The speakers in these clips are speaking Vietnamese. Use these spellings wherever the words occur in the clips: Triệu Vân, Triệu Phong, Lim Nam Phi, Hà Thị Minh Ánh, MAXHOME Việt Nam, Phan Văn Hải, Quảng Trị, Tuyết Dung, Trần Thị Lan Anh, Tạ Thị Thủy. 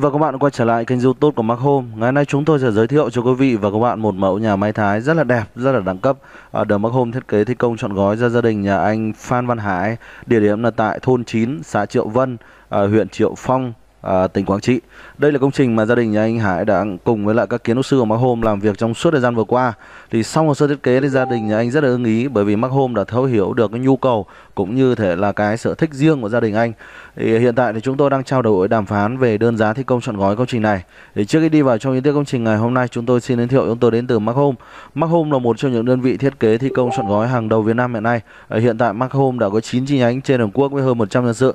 Và các bạn quay trở lại kênh YouTube của MAXHOME. Ngày nay chúng tôi sẽ giới thiệu cho quý vị và các bạn một mẫu nhà máy thái rất là đẹp, rất là đẳng cấp được MAXHOME thiết kế thi công trọn gói ra gia đình nhà anh Phan Văn Hải. Địa điểm là tại thôn 9, xã Triệu Vân, huyện Triệu Phong, tỉnh Quảng Trị. Đây là công trình mà gia đình nhà anh Hải đã cùng với lại các kiến trúc sư của MAXHOME làm việc trong suốt thời gian vừa qua. Thì sau hồ sơ thiết kế thì gia đình nhà anh rất là ưng ý, bởi vì MAXHOME đã thấu hiểu được cái nhu cầu cũng như thể là cái sở thích riêng của gia đình anh. Thì hiện tại thì chúng tôi đang trao đổi đàm phán về đơn giá thi công trọn gói công trình này. Thì trước khi đi vào trong những tiết công trình ngày hôm nay, chúng tôi xin giới thiệu, chúng tôi đến từ MAXHOME. MAXHOME là một trong những đơn vị thiết kế thi công trọn gói hàng đầu Việt Nam hiện nay. Hiện tại MAXHOME đã có 9 chi nhánh trên toàn quốc với hơn 100 nhân sự.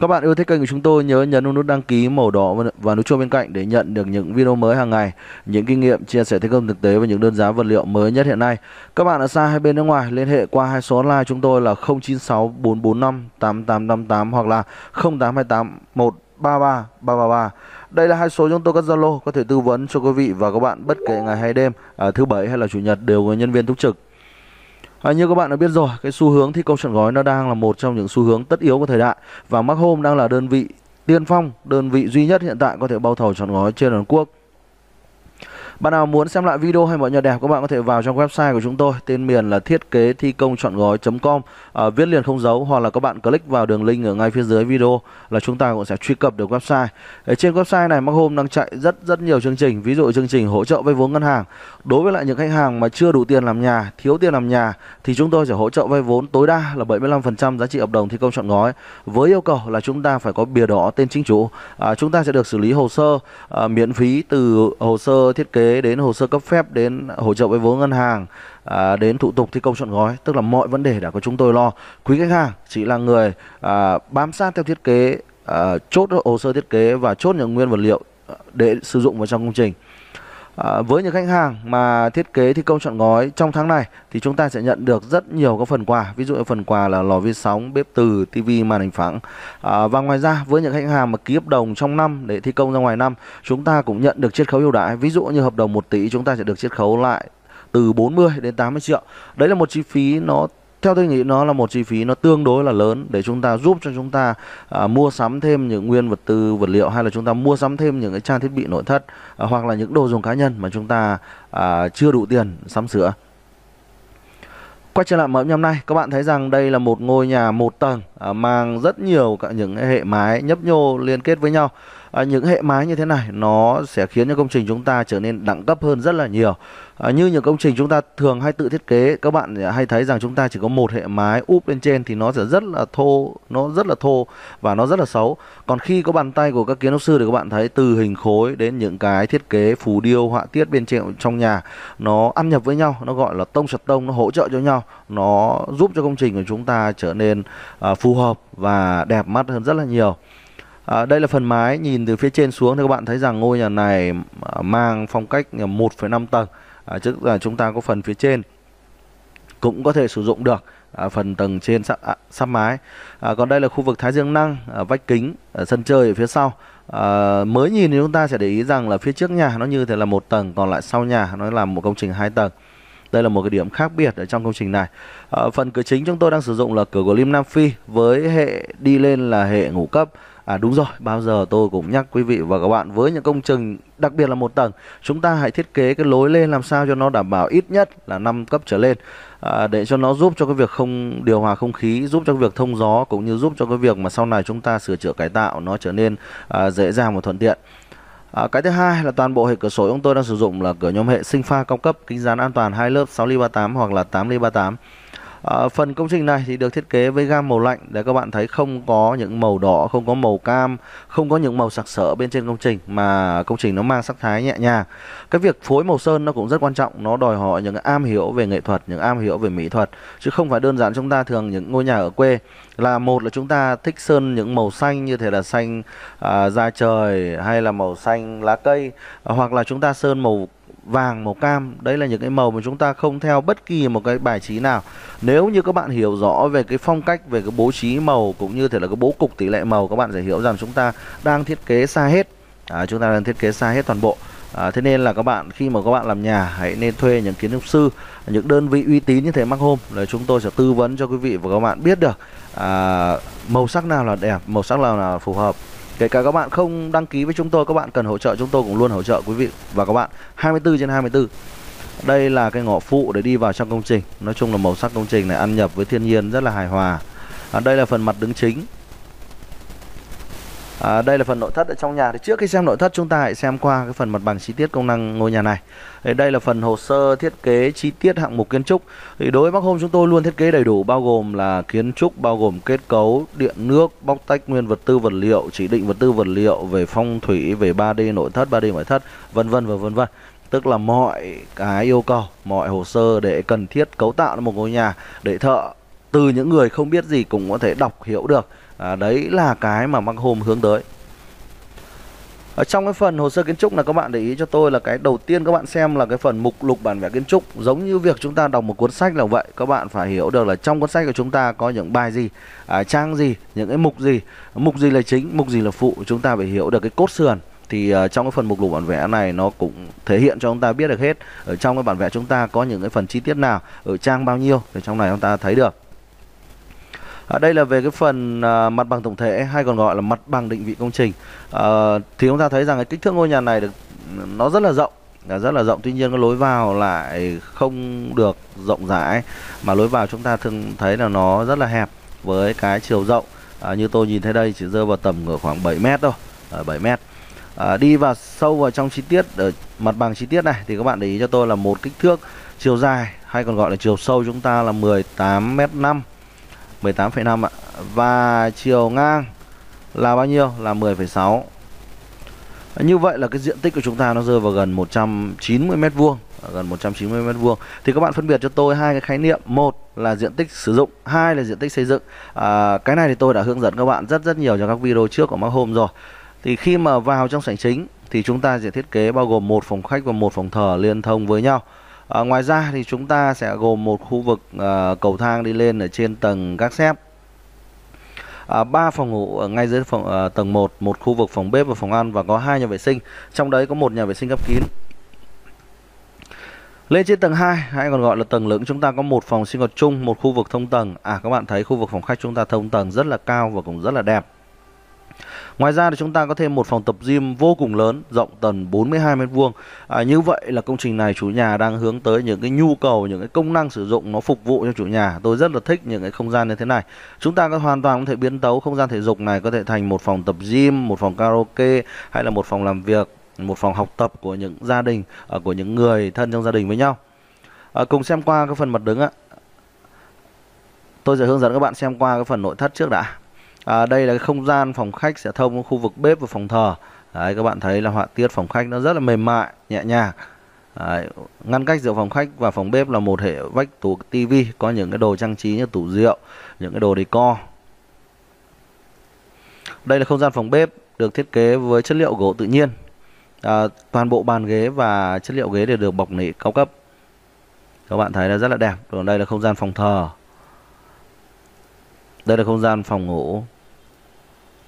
Các bạn yêu thích kênh của chúng tôi nhớ nhấn nút đăng ký màu đỏ và nút chuông bên cạnh để nhận được những video mới hàng ngày, những kinh nghiệm chia sẻ thi công thực tế và những đơn giá vật liệu mới nhất hiện nay. Các bạn ở xa hay bên nước ngoài liên hệ qua hai số online chúng tôi là 0964458888 hoặc là 0828133333. Đây là hai số chúng tôi có Zalo, có thể tư vấn cho quý vị và các bạn bất kể ngày hay đêm, thứ Bảy hay là Chủ nhật đều có nhân viên túc trực. Như các bạn đã biết rồi, cái xu hướng thi công trọn gói nó đang là một trong những xu hướng tất yếu của thời đại, và MAXHOME đang là đơn vị tiên phong, đơn vị duy nhất hiện tại có thể bao thầu trọn gói trên toàn quốc. Bạn nào muốn xem lại video hay mọi nhà đẹp, các bạn có thể vào trong website của chúng tôi, tên miền là thiết kế thi công trọn gói.com, viết liền không dấu, hoặc là các bạn click vào đường link ở ngay phía dưới video là chúng ta cũng sẽ truy cập được website. Ở trên website này MAXHOME đang chạy rất nhiều chương trình, ví dụ chương trình hỗ trợ vay vốn ngân hàng. Đối với lại những khách hàng mà chưa đủ tiền làm nhà, thiếu tiền làm nhà thì chúng tôi sẽ hỗ trợ vay vốn tối đa là 75% giá trị hợp đồng thi công trọn gói, với yêu cầu là chúng ta phải có bìa đỏ tên chính chủ. Chúng ta sẽ được xử lý hồ sơ miễn phí, từ hồ sơ thiết kế đến hồ sơ cấp phép, đến hỗ trợ với vốn ngân hàng, đến thủ tục thi công trọn gói. Tức là mọi vấn đề đã có chúng tôi lo. Quý khách hàng chỉ là người bám sát theo thiết kế, chốt hồ sơ thiết kế và chốt những nguyên vật liệu để sử dụng vào trong công trình. Với những khách hàng mà thiết kế thi công trọn gói trong tháng này thì chúng ta sẽ nhận được rất nhiều các phần quà. Ví dụ phần quà là lò vi sóng, bếp từ, tivi, màn hình phẳng. Và ngoài ra với những khách hàng mà ký hợp đồng trong năm để thi công ra ngoài năm, chúng ta cũng nhận được chiết khấu ưu đãi. Ví dụ như hợp đồng 1 tỷ chúng ta sẽ được chiết khấu lại từ 40 đến 80 triệu. Đấy là một chi phí nó, theo tôi nghĩ nó là một chi phí nó tương đối là lớn để chúng ta giúp cho chúng ta mua sắm thêm những nguyên vật tư vật liệu, hay là chúng ta mua sắm thêm những cái trang thiết bị nội thất, hoặc là những đồ dùng cá nhân mà chúng ta chưa đủ tiền sắm sửa. Quay trở lại mẫu nhà này, các bạn thấy rằng đây là một ngôi nhà một tầng mang rất nhiều những hệ mái nhấp nhô liên kết với nhau. Những hệ mái như thế này nó sẽ khiến cho công trình chúng ta trở nên đẳng cấp hơn rất là nhiều. Như những công trình chúng ta thường hay tự thiết kế, các bạn hay thấy rằng chúng ta chỉ có một hệ mái úp lên trên thì nó sẽ rất là thô, và nó rất là xấu. Còn khi có bàn tay của các kiến trúc sư thì các bạn thấy từ hình khối đến những cái thiết kế phù điêu họa tiết bên trên trong nhà nó ăn nhập với nhau, nó gọi là tông sật tông, nó hỗ trợ cho nhau, nó giúp cho công trình của chúng ta trở nên phù hợp và đẹp mắt hơn rất là nhiều. Đây là phần mái, nhìn từ phía trên xuống thì các bạn thấy rằng ngôi nhà này mang phong cách 1,5 tầng, chứ là chúng ta có phần phía trên cũng có thể sử dụng được phần tầng trên sắp mái. Còn đây là khu vực thái dương năng, vách kính, sân chơi ở phía sau. Mới nhìn thì chúng ta sẽ để ý rằng là phía trước nhà nó như thế là một tầng, còn lại sau nhà nó là một công trình 2 tầng. Đây là một cái điểm khác biệt ở trong công trình này. Phần cửa chính chúng tôi đang sử dụng là cửa của Lim Nam Phi với hệ đi lên là hệ ngũ cấp. Đúng rồi, bao giờ tôi cũng nhắc quý vị và các bạn, với những công trình đặc biệt là một tầng, chúng ta hãy thiết kế cái lối lên làm sao cho nó đảm bảo ít nhất là 5 cấp trở lên, để cho nó giúp cho cái việc không điều hòa không khí, giúp cho cái việc thông gió, cũng như giúp cho cái việc mà sau này chúng ta sửa chữa cải tạo nó trở nên dễ dàng và thuận tiện. Cái thứ hai là toàn bộ hệ cửa sổ chúng tôi đang sử dụng là cửa nhóm hệ sinh pha cao cấp, kính dán an toàn 2 lớp 6x38 hoặc là 8x38. Phần công trình này thì được thiết kế với gam màu lạnh để các bạn thấy không có những màu đỏ, không có màu cam, không có những màu sặc sỡ bên trên công trình, mà công trình nó mang sắc thái nhẹ nhàng. Cái việc phối màu sơn nó cũng rất quan trọng, nó đòi hỏi những am hiểu về nghệ thuật, những am hiểu về mỹ thuật, chứ không phải đơn giản. Chúng ta thường những ngôi nhà ở quê là một là chúng ta thích sơn những màu xanh như thế là xanh da trời, hay là màu xanh lá cây, hoặc là chúng ta sơn màu vàng, màu cam. Đấy là những cái màu mà chúng ta không theo bất kỳ một cái bài trí nào. Nếu như các bạn hiểu rõ về cái phong cách, về cái bố trí màu, cũng như thể là cái bố cục tỷ lệ màu, các bạn sẽ hiểu rằng chúng ta đang thiết kế xa hết, chúng ta đang thiết kế xa hết toàn bộ. Thế nên là các bạn khi mà các bạn làm nhà hãy nên thuê những kiến trúc sư, những đơn vị uy tín như thế MAXHOME, là chúng tôi sẽ tư vấn cho quý vị và các bạn biết được màu sắc nào là đẹp, màu sắc nào là phù hợp. Kể cả các bạn không đăng ký với chúng tôi, các bạn cần hỗ trợ chúng tôi cũng luôn hỗ trợ quý vị và các bạn 24/24. Đây là cái ngõ phụ để đi vào trong công trình. Nói chung là màu sắc công trình này ăn nhập với thiên nhiên rất là hài hòa. Đây là phần mặt đứng chính. Đây là phần nội thất ở trong nhà. Thì trước khi xem nội thất chúng ta hãy xem qua cái phần mặt bằng chi tiết công năng ngôi nhà này. Đây là phần hồ sơ thiết kế chi tiết hạng mục kiến trúc. Thì đối với MAXHOME chúng tôi luôn thiết kế đầy đủ, bao gồm là kiến trúc, bao gồm kết cấu, điện nước, bóc tách nguyên vật tư vật liệu, chỉ định vật tư vật liệu, về phong thủy, về 3D nội thất, 3D ngoại thất, vân vân và vân vân. Tức là mọi cái yêu cầu, mọi hồ sơ để cần thiết cấu tạo một ngôi nhà để thợ từ những người không biết gì cũng có thể đọc hiểu được. Đấy là cái mà MAXHOME hướng tới. Ở trong cái phần hồ sơ kiến trúc là các bạn để ý cho tôi là cái đầu tiên các bạn xem là cái phần mục lục bản vẽ kiến trúc. Giống như việc chúng ta đọc một cuốn sách là vậy, các bạn phải hiểu được là trong cuốn sách của chúng ta có những bài gì, trang gì, những cái mục gì là chính, mục gì là phụ. Chúng ta phải hiểu được cái cốt sườn. Thì trong cái phần mục lục bản vẽ này nó cũng thể hiện cho chúng ta biết được hết. Ở trong cái bản vẽ chúng ta có những cái phần chi tiết nào, ở trang bao nhiêu, thì trong này chúng ta thấy được. Đây là về cái phần mặt bằng tổng thể hay còn gọi là mặt bằng định vị công trình. Thì chúng ta thấy rằng cái kích thước ngôi nhà này nó rất là rộng, tuy nhiên cái lối vào lại không được rộng rãi, mà lối vào chúng ta thường thấy là nó rất là hẹp với cái chiều rộng. Như tôi nhìn thấy đây chỉ rơi vào tầm ở khoảng 7 mét thôi, 7 mét. Đi vào sâu vào trong chi tiết ở mặt bằng chi tiết này thì các bạn để ý cho tôi là một kích thước chiều dài hay còn gọi là chiều sâu chúng ta là 18,5 m. 18,5 ạ. Và chiều ngang là bao nhiêu? Là 10,6. Như vậy là cái diện tích của chúng ta nó rơi vào gần 190 m², gần 190 m². Thì các bạn phân biệt cho tôi hai cái khái niệm, một là diện tích sử dụng, hai là diện tích xây dựng. Cái này thì tôi đã hướng dẫn các bạn rất nhiều trong các video trước của MAXHOME rồi. Thì khi mà vào trong sảnh chính thì chúng ta sẽ thiết kế bao gồm một phòng khách và một phòng thờ liên thông với nhau. Ngoài ra thì chúng ta sẽ gồm một khu vực cầu thang đi lên ở trên tầng gác xép, 3 phòng ngủ ở ngay dưới phòng tầng 1, một khu vực phòng bếp và phòng ăn, và có 2 nhà vệ sinh, trong đấy có một nhà vệ sinh khép kín. Lên trên tầng 2 hay còn gọi là tầng lửng chúng ta có một phòng sinh hoạt chung, một khu vực thông tầng. Các bạn thấy khu vực phòng khách chúng ta thông tầng rất là cao và cũng rất là đẹp. Ngoài ra thì chúng ta có thêm một phòng tập gym vô cùng lớn, rộng tầm 42 m². Như vậy là công trình này chủ nhà đang hướng tới những cái nhu cầu, những cái công năng sử dụng nó phục vụ cho chủ nhà. Tôi rất là thích những cái không gian như thế này. Chúng ta hoàn toàn có thể biến tấu không gian thể dục này có thể thành một phòng tập gym, một phòng karaoke, hay là một phòng làm việc, một phòng học tập của những gia đình, của những người thân trong gia đình với nhau. Cùng xem qua cái phần mặt đứng ạ. Tôi sẽ hướng dẫn các bạn xem qua cái phần nội thất trước đã. Đây là cái không gian phòng khách sẽ thông với khu vực bếp và phòng thờ. Đấy, các bạn thấy là họa tiết phòng khách nó rất là mềm mại, nhẹ nhàng. Đấy, ngăn cách giữa phòng khách và phòng bếp là một hệ vách tủ tivi, có những cái đồ trang trí như tủ rượu, những cái đồ decor. Đây là không gian phòng bếp được thiết kế với chất liệu gỗ tự nhiên. Toàn bộ bàn ghế và chất liệu ghế đều được bọc nỉ cao cấp. Các bạn thấy là rất là đẹp. Còn đây là không gian phòng thờ. Đây là không gian phòng ngủ.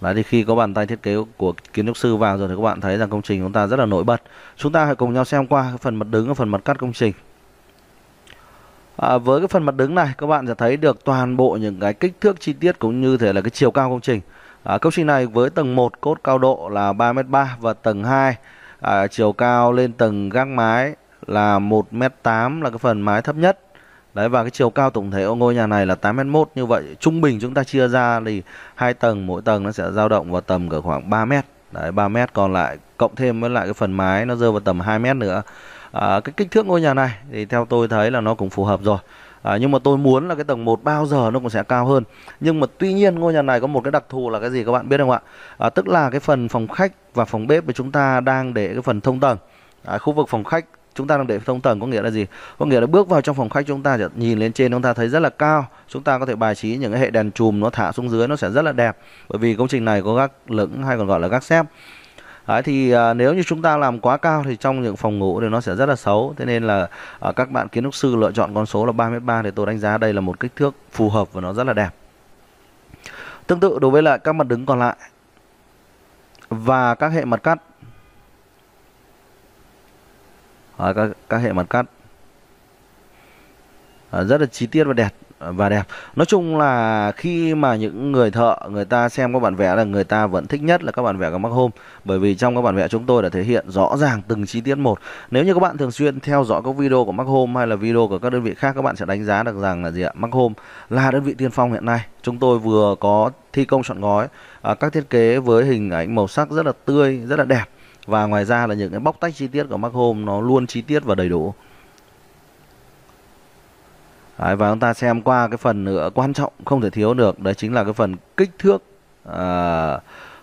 Đấy, thì khi có bàn tay thiết kế của kiến trúc sư vào rồi thì các bạn thấy rằng công trình chúng ta rất là nổi bật. Chúng ta hãy cùng nhau xem qua phần mặt đứng và phần mặt cắt công trình. Với cái phần mặt đứng này các bạn sẽ thấy được toàn bộ những cái kích thước chi tiết cũng như thể là cái chiều cao công trình. Công trình này với tầng 1 cốt cao độ là 3,3 m và tầng 2 chiều cao lên tầng gác mái là 1,8 m, là cái phần mái thấp nhất. Đấy, và cái chiều cao tổng thể của ngôi nhà này là 8,1 m. Như vậy trung bình chúng ta chia ra thì 2 tầng, mỗi tầng nó sẽ dao động vào tầm cỡ khoảng 3 m. Đấy, 3 m còn lại cộng thêm với lại cái phần mái nó rơi vào tầm 2 m nữa. Cái kích thước ngôi nhà này thì theo tôi thấy là nó cũng phù hợp rồi. Nhưng mà tôi muốn là cái tầng 1 bao giờ nó cũng sẽ cao hơn. Nhưng mà tuy nhiên ngôi nhà này có một cái đặc thù là cái gì các bạn biết không ạ? Tức là cái phần phòng khách và phòng bếp thì chúng ta đang để cái phần thông tầng. Khu vực phòng khách chúng ta đang để thông tầng có nghĩa là gì? Có nghĩa là bước vào trong phòng khách chúng ta sẽ nhìn lên trên chúng ta thấy rất là cao. Chúng ta có thể bài trí những cái hệ đèn chùm nó thả xuống dưới nó sẽ rất là đẹp. Bởi vì công trình này có gác lửng hay còn gọi là gác xép. Đấy, thì nếu như chúng ta làm quá cao thì trong những phòng ngủ thì nó sẽ rất là xấu. Thế nên là các bạn kiến trúc sư lựa chọn con số là 3,3 m để tôi đánh giá đây là một kích thước phù hợp và nó rất là đẹp. Tương tự đối với lại các mặt đứng còn lại và các hệ mặt cắt. Các hệ mặt cắt rất là chi tiết và đẹp. và đẹp. Nói chung là khi mà những người thợ người ta xem các bản vẽ là người ta vẫn thích nhất là các bản vẽ của MAXHOME, bởi vì trong các bản vẽ chúng tôi đã thể hiện rõ ràng từng chi tiết một. Nếu như các bạn thường xuyên theo dõi các video của MAXHOME hay là video của các đơn vị khác, các bạn sẽ đánh giá được rằng là gì ạ, MAXHOME là đơn vị tiên phong hiện nay. Chúng tôi vừa có thi công trọn gói các thiết kế với hình ảnh màu sắc rất là tươi, rất là đẹp, và ngoài ra là những cái bóc tách chi tiết của MAXHOME nó luôn chi tiết và đầy đủ. Đấy, và chúng ta xem qua cái phần nữa quan trọng không thể thiếu được, đấy chính là cái phần kích thước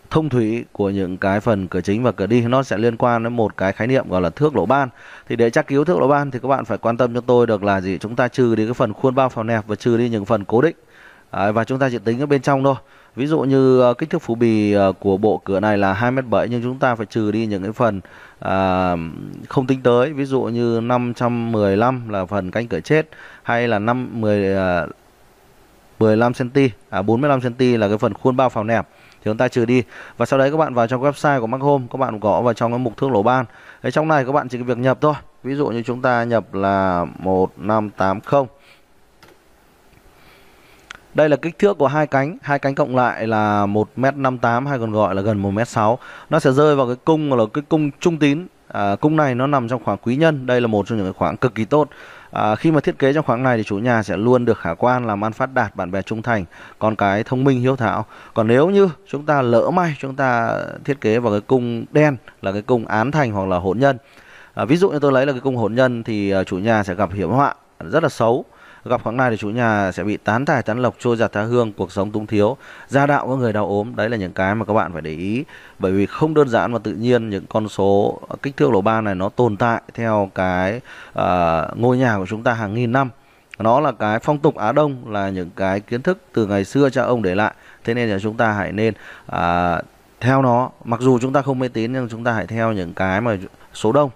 thông thủy của những cái phần cửa chính và cửa đi. Nó sẽ liên quan đến một cái khái niệm gọi là thước lỗ ban. Thì để tra cứu thước lỗ ban thì các bạn phải quan tâm cho tôi được là gì, chúng ta trừ đi cái phần khuôn bao phào nẹp và trừ đi những phần cố định, và chúng ta chỉ tính ở bên trong thôi. Ví dụ như kích thước phủ bì của bộ cửa này là 2m7, nhưng chúng ta phải trừ đi những cái phần không tính tới. Ví dụ như 515 là phần cánh cửa chết, hay là 45cm là cái phần khuôn bao phào nẹp, thì chúng ta trừ đi. Và sau đấy các bạn vào trong website của MAXHOME, các bạn có vào trong cái mục thước lỗ ban. Đấy, trong này các bạn chỉ việc nhập thôi. Ví dụ như chúng ta nhập là 1580. Đây là kích thước của hai cánh cộng lại là 1m58, hay còn gọi là gần 1m6. Nó sẽ rơi vào cái cung là cái cung trung tín. Cung này nó nằm trong khoảng quý nhân, đây là một trong những cái khoảng cực kỳ tốt. Khi mà thiết kế trong khoảng này thì chủ nhà sẽ luôn được khả quan, làm ăn phát đạt, bạn bè trung thành, con cái thông minh hiếu thảo. Còn nếu như chúng ta lỡ may chúng ta thiết kế vào cái cung đen là cái cung án thành hoặc là hỗn nhân, ví dụ như tôi lấy là cái cung hỗn nhân, thì chủ nhà sẽ gặp hiểm họa rất là xấu. Gặp khoảng này thì chủ nhà sẽ bị tán tài tán lộc, trôi giặt tha hương, cuộc sống túng thiếu, gia đạo có người đau ốm. Đấy là những cái mà các bạn phải để ý, bởi vì không đơn giản mà tự nhiên những con số kích thước lỗ ban này nó tồn tại theo cái ngôi nhà của chúng ta hàng nghìn năm. Nó là cái phong tục Á Đông, là những cái kiến thức từ ngày xưa cha ông để lại. Thế nên là chúng ta hãy nên theo nó, mặc dù chúng ta không mê tín, nhưng chúng ta hãy theo những cái mà số đông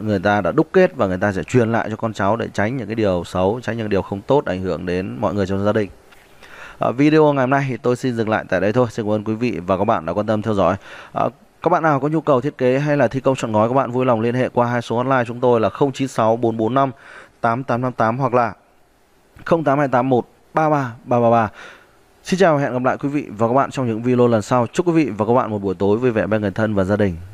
người ta đã đúc kết và người ta sẽ truyền lại cho con cháu, để tránh những cái điều xấu, tránh những điều không tốt ảnh hưởng đến mọi người trong gia đình. Video ngày hôm nay thì tôi xin dừng lại tại đây thôi. Xin cảm ơn quý vị và các bạn đã quan tâm theo dõi. Các bạn nào có nhu cầu thiết kế hay là thi công trọn gói, các bạn vui lòng liên hệ qua hai số hotline chúng tôi là 0964458858 hoặc là 0828133333. Xin chào và hẹn gặp lại quý vị và các bạn trong những video lần sau. Chúc quý vị và các bạn một buổi tối vui vẻ bên người thân và gia đình.